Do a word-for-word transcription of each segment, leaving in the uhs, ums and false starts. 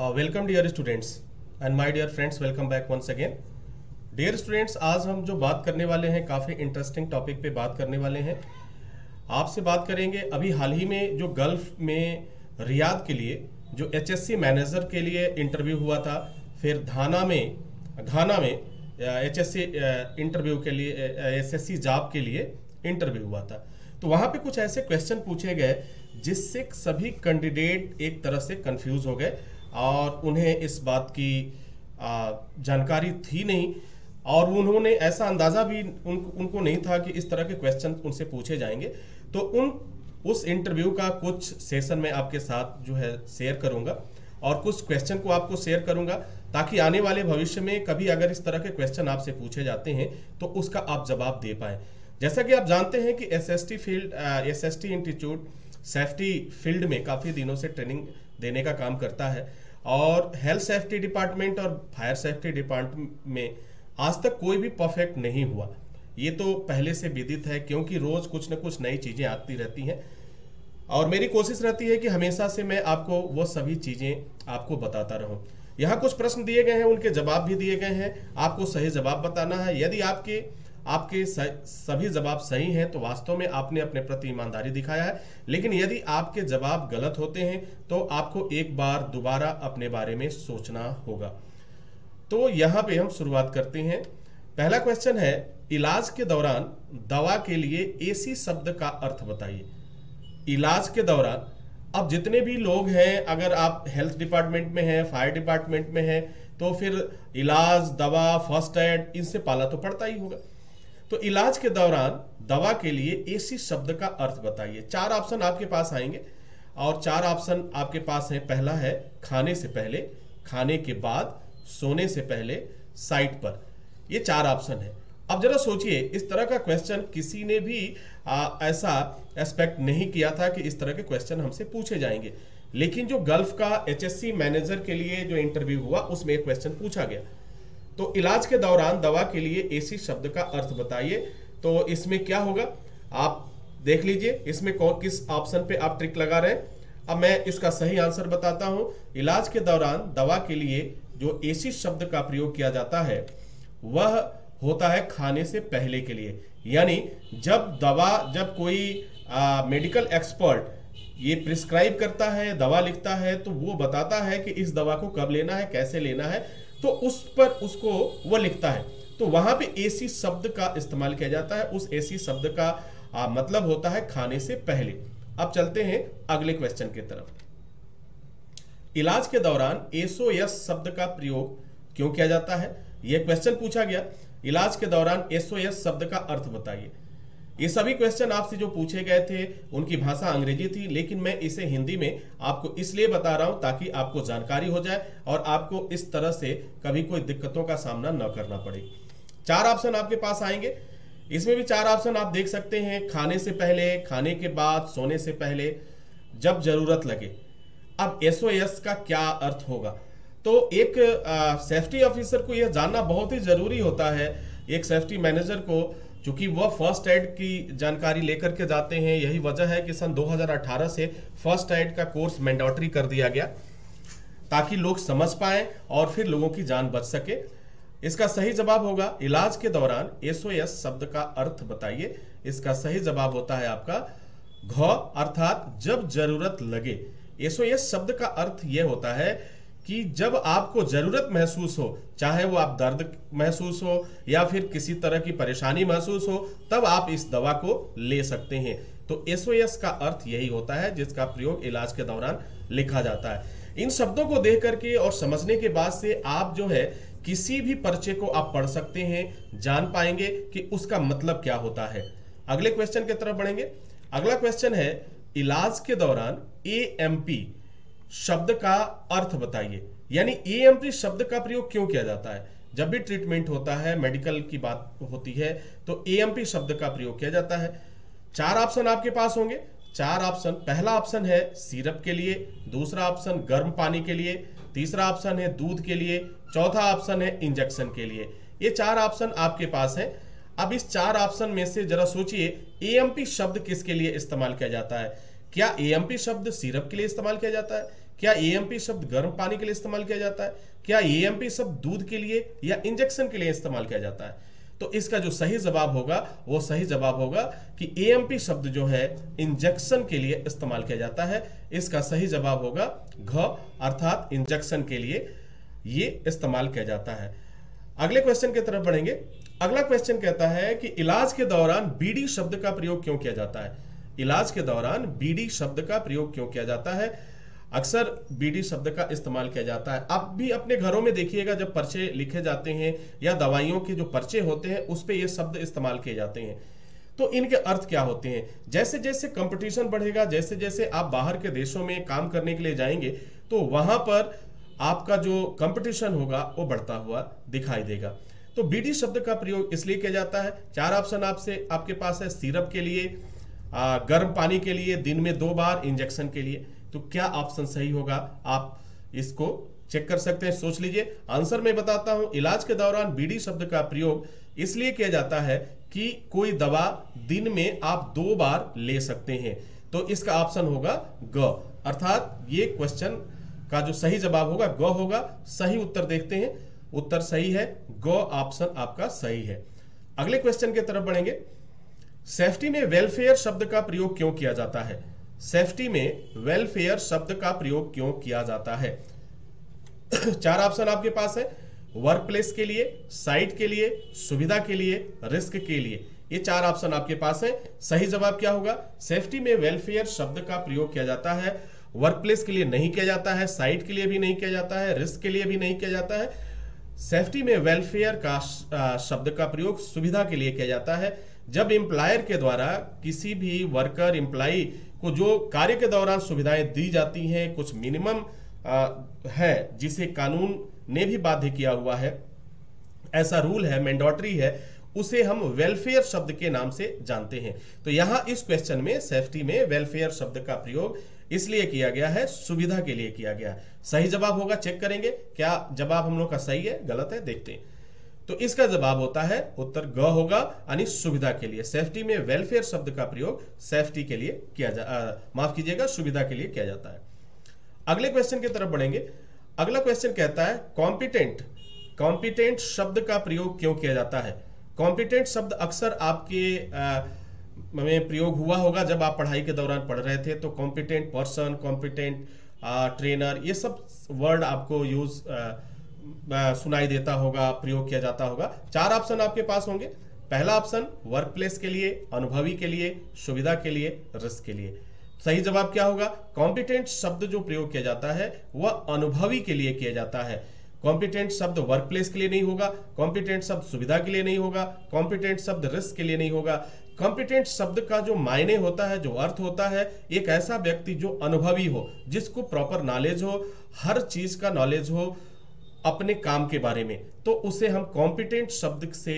Welcome dear students and my dear friends, welcome back once again. Dear students, आज हम जो बात करने वाले हैं काफ़ी इंटरेस्टिंग टॉपिक पे बात करने वाले हैं। आपसे बात करेंगे अभी हाल ही में जो गल्फ में रियाद के लिए जो एचएससी मैनेजर के लिए इंटरव्यू हुआ था, फिर घाना में घाना में एचएससी इंटरव्यू के लिए एसएससी जॉब के लिए इंटरव्यू हुआ था। तो वहाँ पे कुछ ऐसे क्वेश्चन पूछे गए जिससे सभी कैंडिडेट एक तरह से कंफ्यूज हो गए और उन्हें इस बात की जानकारी थी नहीं, और उन्होंने ऐसा अंदाज़ा भी उन, उनको नहीं था कि इस तरह के क्वेश्चन उनसे पूछे जाएंगे। तो उन उस इंटरव्यू का कुछ सेशन मैं आपके साथ जो है शेयर करूंगा और कुछ क्वेश्चन को आपको शेयर करूंगा, ताकि आने वाले भविष्य में कभी अगर इस तरह के क्वेश्चन आपसे पूछे जाते हैं तो उसका आप जवाब दे पाएँ। जैसा कि आप जानते हैं कि S S T field S S T institute safety field में काफ़ी दिनों से ट्रेनिंग देने का काम करता है, और हेल्थ सेफ्टी डिपार्टमेंट और फायर सेफ्टी डिपार्टमेंट में आज तक कोई भी परफेक्ट नहीं हुआ, ये तो पहले से विदित है, क्योंकि रोज़ कुछ ना कुछ नई चीज़ें आती रहती हैं। और मेरी कोशिश रहती है कि हमेशा से मैं आपको वो सभी चीज़ें आपको बताता रहूं। यहाँ कुछ प्रश्न दिए गए हैं, उनके जवाब भी दिए गए हैं, आपको सही जवाब बताना है। यदि आपके आपके सभी जवाब सही हैं तो वास्तव में आपने अपने प्रति ईमानदारी दिखाया है, लेकिन यदि आपके जवाब गलत होते हैं तो आपको एक बार दोबारा अपने बारे में सोचना होगा। तो यहाँ पे हम शुरुआत करते हैं। पहला क्वेश्चन है, इलाज के दौरान दवा के लिए एसी शब्द का अर्थ बताइए। इलाज के दौरान अब जितने भी लोग हैं, अगर आप हेल्थ डिपार्टमेंट में हैं, फायर डिपार्टमेंट में हैं, तो फिर इलाज, दवा, फर्स्ट एड, इनसे पाला तो पड़ता ही होगा। तो इलाज के दौरान दवा के लिए एसी शब्द का अर्थ बताइए। चार ऑप्शन आपके पास आएंगे और चार ऑप्शन आपके पास हैं। पहला है खाने से पहले, खाने के बाद, सोने से पहले, साइट पर। ये चार ऑप्शन है। अब जरा सोचिए, इस तरह का क्वेश्चन किसी ने भी आ, ऐसा एक्सपेक्ट नहीं किया था कि इस तरह के क्वेश्चन हमसे पूछे जाएंगे, लेकिन जो गल्फ का एचएससी मैनेजर के लिए जो इंटरव्यू हुआ उसमें एक क्वेश्चन पूछा गया। तो इलाज के दौरान दवा के लिए एसी शब्द का अर्थ बताइए। तो इसमें क्या होगा आप देख लीजिए, इसमें कौन किस ऑप्शन पे आप ट्रिक लगा रहे हैं। अब मैं इसका सही आंसर बताता हूं। इलाज के दौरान दवा के लिए जो एसी शब्द का प्रयोग किया जाता है वह होता है खाने से पहले के लिए, यानी जब दवा जब कोई आ, मेडिकल एक्सपर्ट ये प्रिस्क्राइब करता है, दवा लिखता है, तो वो बताता है कि इस दवा को कब लेना है, कैसे लेना है, तो उस पर उसको वो लिखता है। तो वहां पे एसी शब्द का इस्तेमाल किया जाता है। उस एसी शब्द का आ, मतलब होता है खाने से पहले। अब चलते हैं अगले क्वेश्चन की तरफ। इलाज के दौरान एसओएस शब्द का प्रयोग क्यों किया जाता है, यह क्वेश्चन पूछा गया। इलाज के दौरान एसओएस शब्द का अर्थ बताइए। ये सभी क्वेश्चन आपसे जो पूछे गए थे उनकी भाषा अंग्रेजी थी, लेकिन मैं इसे हिंदी में आपको इसलिए बता रहा हूं ताकि आपको जानकारी हो जाए और आपको इस तरह से कभी कोई दिक्कतों का सामना न करना पड़े। चार ऑप्शन आपके पास आएंगे, इसमें भी चार ऑप्शन आप देख सकते हैं। खाने से पहले, खाने के बाद, सोने से पहले, जब जरूरत लगे। अब एसओएस का क्या अर्थ होगा? तो एक सेफ्टी ऑफिसर को यह जानना बहुत ही जरूरी होता है, एक सेफ्टी मैनेजर को, क्योंकि वह फर्स्ट एड की जानकारी लेकर के जाते हैं। यही वजह है कि सन दो हज़ार अठारह से फर्स्ट एड का कोर्स मैंडेटरी कर दिया गया, ताकि लोग समझ पाएं और फिर लोगों की जान बच सके। इसका सही जवाब होगा, इलाज के दौरान एसओएस शब्द का अर्थ बताइए। इसका सही जवाब होता है आपका घ, अर्थात जब जरूरत लगे। एसओएस शब्द का अर्थ यह होता है कि जब आपको ज़रूरत महसूस हो, चाहे वो आप दर्द महसूस हो या फिर किसी तरह की परेशानी महसूस हो, तब आप इस दवा को ले सकते हैं। तो एसओएस का अर्थ यही होता है जिसका प्रयोग इलाज के दौरान लिखा जाता है। इन शब्दों को देख करके और समझने के बाद से आप जो है किसी भी पर्चे को आप पढ़ सकते हैं, जान पाएंगे कि उसका मतलब क्या होता है। अगले क्वेश्चन की तरफ बढ़ेंगे। अगला क्वेश्चन है, इलाज के दौरान ए एम पी शब्द का अर्थ बताइए, यानी एएमपी शब्द का प्रयोग क्यों किया जाता है। जब भी ट्रीटमेंट होता है, मेडिकल की बात होती है, तो एएमपी शब्द का प्रयोग किया जाता है। चार ऑप्शन आपके पास होंगे, चार ऑप्शन। पहला ऑप्शन है सिरप के लिए, दूसरा ऑप्शन गर्म पानी के लिए, तीसरा ऑप्शन है दूध के लिए, चौथा ऑप्शन है इंजेक्शन के लिए। ये चार ऑप्शन आपके पास हैं। अब इस चार ऑप्शन में से जरा सोचिए, एएमपी शब्द किसके लिए इस्तेमाल किया जाता है। क्या एएमपी शब्द सिरप के लिए इस्तेमाल किया जाता है? क्या ए एम पी शब्द गर्म पानी के लिए इस्तेमाल किया जाता है? क्या ए एम पी शब्द दूध के लिए या इंजेक्शन के लिए इस्तेमाल किया जाता है? तो इसका जो सही जवाब होगा वो सही जवाब होगा कि ए एम पी शब्द जो है इंजेक्शन के लिए इस्तेमाल किया जाता है। इसका सही जवाब होगा घ, अर्थात इंजेक्शन के लिए ये इस्तेमाल किया जाता है। अगले क्वेश्चन की तरफ बढ़ेंगे। अगला क्वेश्चन कहता है कि इलाज के दौरान बीडी शब्द का प्रयोग क्यों किया जाता है? इलाज के दौरान बीडी शब्द का प्रयोग क्यों किया जाता है? अक्सर बीडी शब्द का इस्तेमाल किया जाता है। आप भी अपने घरों में देखिएगा, जब पर्चे लिखे जाते हैं या दवाइयों के जो पर्चे होते हैं उस पे ये शब्द इस्तेमाल किए जाते हैं। तो इनके अर्थ क्या होते हैं? जैसे जैसे कंपटीशन बढ़ेगा, जैसे जैसे आप बाहर के देशों में काम करने के लिए जाएंगे तो वहां पर आपका जो कंपटीशन होगा वो बढ़ता हुआ दिखाई देगा। तो बीडी शब्द का प्रयोग इसलिए किया जाता है। चार ऑप्शन आपसे आपके पास है, सिरप के लिए, गर्म पानी के लिए, दिन में दो बार, इंजेक्शन के लिए। तो क्या ऑप्शन सही होगा? आप इसको चेक कर सकते हैं, सोच लीजिए। आंसर मैं बताता हूं। इलाज के दौरान बीडी शब्द का प्रयोग इसलिए किया जाता है कि कोई दवा दिन में आप दो बार ले सकते हैं। तो इसका ऑप्शन होगा ग, अर्थात ये क्वेश्चन का जो सही जवाब होगा ग होगा। सही उत्तर देखते हैं, उत्तर सही है ग ऑप्शन आपका सही है। अगले क्वेश्चन की तरफ बढ़ेंगे। सेफ्टी में वेलफेयर शब्द का प्रयोग क्यों किया जाता है? सेफ्टी में वेलफेयर शब्द का प्रयोग क्यों किया जाता है? चार ऑप्शन आपके पास है, वर्क प्लेस के लिए, साइट के लिए, सुविधा के लिए, रिस्क के लिए। ये चार ऑप्शन आपके पास है। सही जवाब क्या होगा? सेफ्टी में वेलफेयर शब्द का प्रयोग किया जाता है वर्कप्लेस के लिए नहीं किया जाता है, साइट के लिए भी नहीं किया जाता है, रिस्क के लिए भी नहीं किया जाता है। सेफ्टी में वेलफेयर का शब्द का प्रयोग सुविधा के लिए किया जाता है। जब एम्प्लायर के द्वारा किसी भी वर्कर एम्प्लाई को जो कार्य के दौरान सुविधाएं दी जाती हैं, कुछ मिनिमम है जिसे कानून ने भी बाध्य किया हुआ है, ऐसा रूल है, मैंडेटरी है, उसे हम वेलफेयर शब्द के नाम से जानते हैं। तो यहां इस क्वेश्चन में सेफ्टी में वेलफेयर शब्द का प्रयोग इसलिए किया गया है, सुविधा के लिए किया गया है। सही जवाब होगा, चेक करेंगे क्या जवाब हम लोग का सही है गलत है, देखते हैं। तो इसका जवाब होता है उत्तर ग होगा, यानी सुविधा के लिए। सेफ्टी में वेलफेयर शब्द का प्रयोग सेफ्टी के लिए किया जा आ, माफ कीजिएगा सुविधा के लिए किया जाता है। अगले क्वेश्चन की तरफ बढ़ेंगे। अगला क्वेश्चन कहता है कॉम्पिटेंट। कॉम्पिटेंट शब्द का प्रयोग क्यों किया जाता है? कॉम्पिटेंट शब्द अक्सर आपके आ, में प्रयोग हुआ होगा जब आप पढ़ाई के दौरान पढ़ रहे थे। तो कॉम्पिटेंट पर्सन, कॉम्पिटेंट ट्रेनर, ये सब वर्ड आपको यूज सुनाई देता होगा, प्रयोग किया जाता होगा। चार ऑप्शन आपके पास होंगे। पहला ऑप्शन वर्क प्लेस के लिए, अनुभवी के लिए, सुविधा के लिए, रिस्क के लिए। सही जवाब क्या होगा? कॉम्पिटेंट शब्द जो प्रयोग किया जाता है वह अनुभवी के लिए किया जाता है। कॉम्पिटेंट शब्द वर्क प्लेस के लिए नहीं होगा, कॉम्पिटेंट शब्द सुविधा के लिए नहीं होगा, कॉम्पिटेंट शब्द रिस्क के लिए नहीं होगा। कॉम्पिटेंट शब्द का जो मायने होता है, जो अर्थ होता है, एक ऐसा व्यक्ति जो अनुभवी हो, जिसको प्रॉपर नॉलेज हो, हर चीज का नॉलेज हो अपने काम के बारे में, तो उसे हम कॉम्पिटेंट शब्द से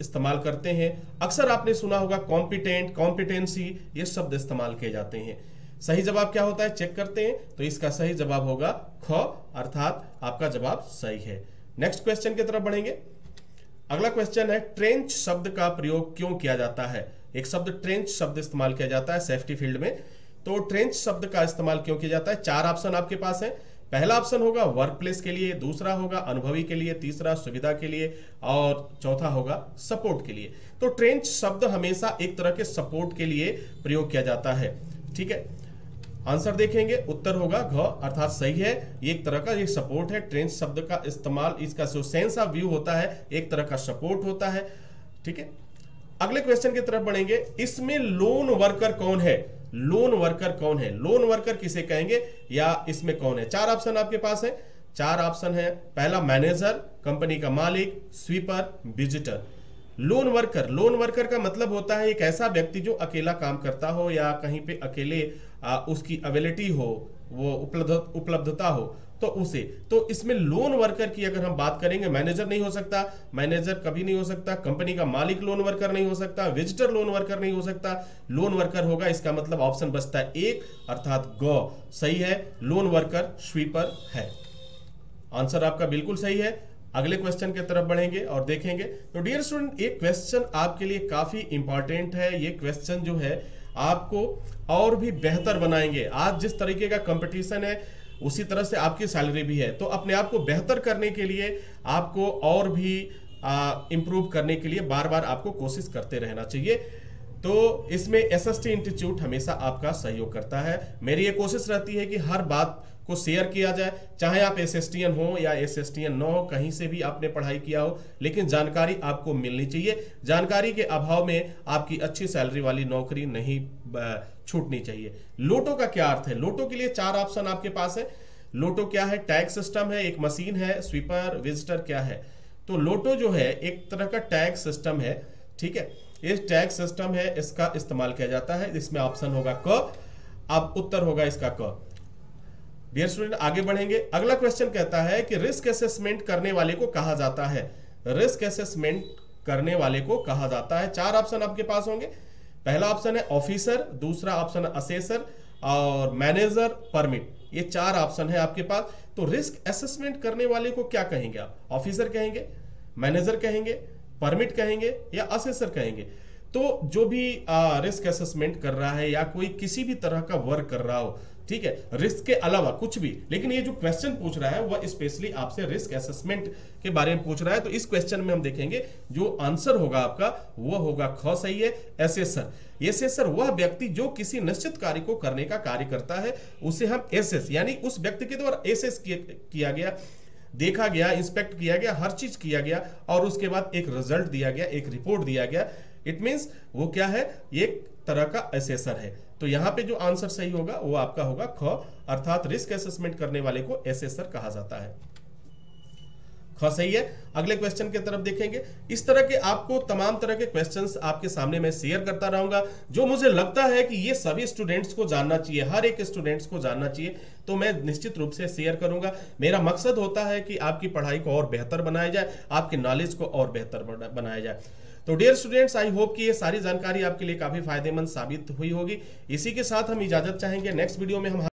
इस्तेमाल करते हैं। अक्सर आपने सुना होगा कॉम्पिटेंट, कॉम्पिटेंसी, ये शब्द इस्तेमाल किए जाते हैं। सही जवाब क्या होता है चेक करते हैं। तो इसका सही जवाब होगा ख, अर्थात आपका जवाब सही है। नेक्स्ट क्वेश्चन की तरफ बढ़ेंगे। अगला क्वेश्चन है ट्रेंच शब्द का प्रयोग क्यों किया जाता है? एक शब्द ट्रेंच शब्द इस्तेमाल किया जाता है सेफ्टी फील्ड में। तो ट्रेंच शब्द का इस्तेमाल क्यों किया जाता है? चार ऑप्शन आपके पास है। पहला ऑप्शन होगा वर्क प्लेस के लिए, दूसरा होगा अनुभवी के लिए, तीसरा सुविधा के लिए और चौथा होगा सपोर्ट के लिए। तो ट्रेंच शब्द हमेशा एक तरह के सपोर्ट के लिए प्रयोग किया जाता है। ठीक है, आंसर देखेंगे, उत्तर होगा घ, अर्थात सही है। एक तरह का ये सपोर्ट है। ट्रेंच शब्द का इस्तेमाल, इसका जो सेंस ऑफ व्यू होता है, एक तरह का सपोर्ट होता है। ठीक है, अगले क्वेश्चन की तरफ बढ़ेंगे। इसमें लोन वर्कर कौन है? लोन वर्कर कौन है? लोन वर्कर किसे कहेंगे या इसमें कौन है? चार ऑप्शन आपके पास है। चार ऑप्शन है, पहला मैनेजर, कंपनी का मालिक, sweeper, visitor. Lone worker, lone worker का मतलब होता है एक ऐसा व्यक्ति जो अकेला काम करता हो या कहीं पे अकेले आ, उसकी अवेलेबिलिटी हो, वो उपलब्ध उपलब्धता हो, तो उसे। तो इसमें लोन वर्कर की अगर हम बात करेंगे, मैनेजर नहीं हो सकता, मैनेजर कभी नहीं हो सकता, कंपनी का मालिक लोन वर्कर नहीं हो सकता, विजिटर लोन वर्कर नहीं हो सकता। लोन वर्कर होगा, इसका मतलब ऑप्शन बचता है एक, अर्थात ग सही है। लोन वर्कर स्वीपर है, आंसर आपका बिल्कुल सही है। अगले क्वेश्चन के तरफ बढ़ेंगे और देखेंगे। तो डियर स्टूडेंट, ये क्वेश्चन आपके लिए काफी इंपॉर्टेंट है। ये क्वेश्चन जो है आपको और भी बेहतर बनाएंगे। आज जिस तरीके का कंपटीशन है उसी तरह से आपकी सैलरी भी है, तो अपने आप को बेहतर करने के लिए आपको और भी इम्प्रूव करने के लिए बार बार आपको कोशिश करते रहना चाहिए। तो इसमें एसएसटी इंस्टीट्यूट हमेशा आपका सहयोग करता है। मेरी ये कोशिश रहती है कि हर बात को शेयर किया जाए, चाहे आप एसएसटीएन हो या एसएसटीएन न हो, कहीं से भी आपने पढ़ाई किया हो, लेकिन जानकारी आपको मिलनी चाहिए। जानकारी के अभाव में आपकी अच्छी सैलरी वाली नौकरी नहीं छूटनी चाहिए। लोटो का क्या अर्थ है? लोटो के लिए चार ऑप्शन आपके पास है। लोटो क्या है? टैग सिस्टम है, एक मशीन है, स्वीपर, विजिटर क्या है? तो लोटो जो है एक तरह का टैग सिस्टम है, ठीक है। इस टैग सिस्टम है, इसका इस्तेमाल किया जाता है। इसमें ऑप्शन होगा क, अब उत्तर होगा इसका क। डियर स्टूडेंट, आगे बढ़ेंगे। अगला क्वेश्चन कहता है कि रिस्क असेसमेंट करने वाले को कहा जाता है। रिस्क असेसमेंट करने वाले को कहा जाता है। चार ऑप्शन आपके पास होंगे। पहला ऑप्शन है ऑफिसर, दूसरा ऑप्शन है असेसर और मैनेजर, परमिट। ये चार ऑप्शन है आपके पास। तो रिस्क असेसमेंट करने वाले को क्या कहेंगे आप? ऑफिसर कहेंगे, मैनेजर कहेंगे, परमिट कहेंगे या असेसर कहेंगे? तो जो भी आ, रिस्क असेसमेंट कर रहा है या कोई किसी भी तरह का वर्क कर रहा हो, ठीक है, रिस्क के अलावा कुछ भी, लेकिन ये जो क्वेश्चन पूछ रहा है वह स्पेशली आपसे रिस्क असेसमेंट के बारे में पूछ रहा है। तो इस क्वेश्चन में हम देखेंगे जो आंसर होगा आपका वह होगा ख, सही है, एसेसर। एसेसर वह व्यक्ति जो किसी निश्चित कार्य को करने का कार्य करता है, उसे हम एसेस, यानी उस व्यक्ति के द्वारा एसेस किया गया, देखा गया, इंस्पेक्ट किया गया, हर चीज किया गया और उसके बाद एक रिजल्ट दिया गया, एक रिपोर्ट दिया गया। इट मींस वो क्या है, एक तरह का एसेसर है। तो यहाँ पे जो आंसर सही होगा वो आपका होगा ख, अर्थात रिस्क असेसमेंट करने वाले को एसेसर कहा जाता है। ख सही है। अगले क्वेश्चन के तरफ देखेंगे। इस तरह के आपको तमाम तरह के क्वेश्चंस आपके सामने मैं शेयर करता रहूंगा, जो मुझे लगता है कि ये सभी स्टूडेंट्स को जानना चाहिए, हर एक स्टूडेंट्स को जानना चाहिए, तो मैं निश्चित रूप से शेयर करूंगा। मेरा मकसद होता है कि आपकी पढ़ाई को और बेहतर बनाया जाए, आपके नॉलेज को और बेहतर बनाया जाए। तो डियर स्टूडेंट्स, आई होप कि ये सारी जानकारी आपके लिए काफी फायदेमंद साबित हुई होगी। इसी के साथ हम इजाजत चाहेंगे। नेक्स्ट वीडियो में हम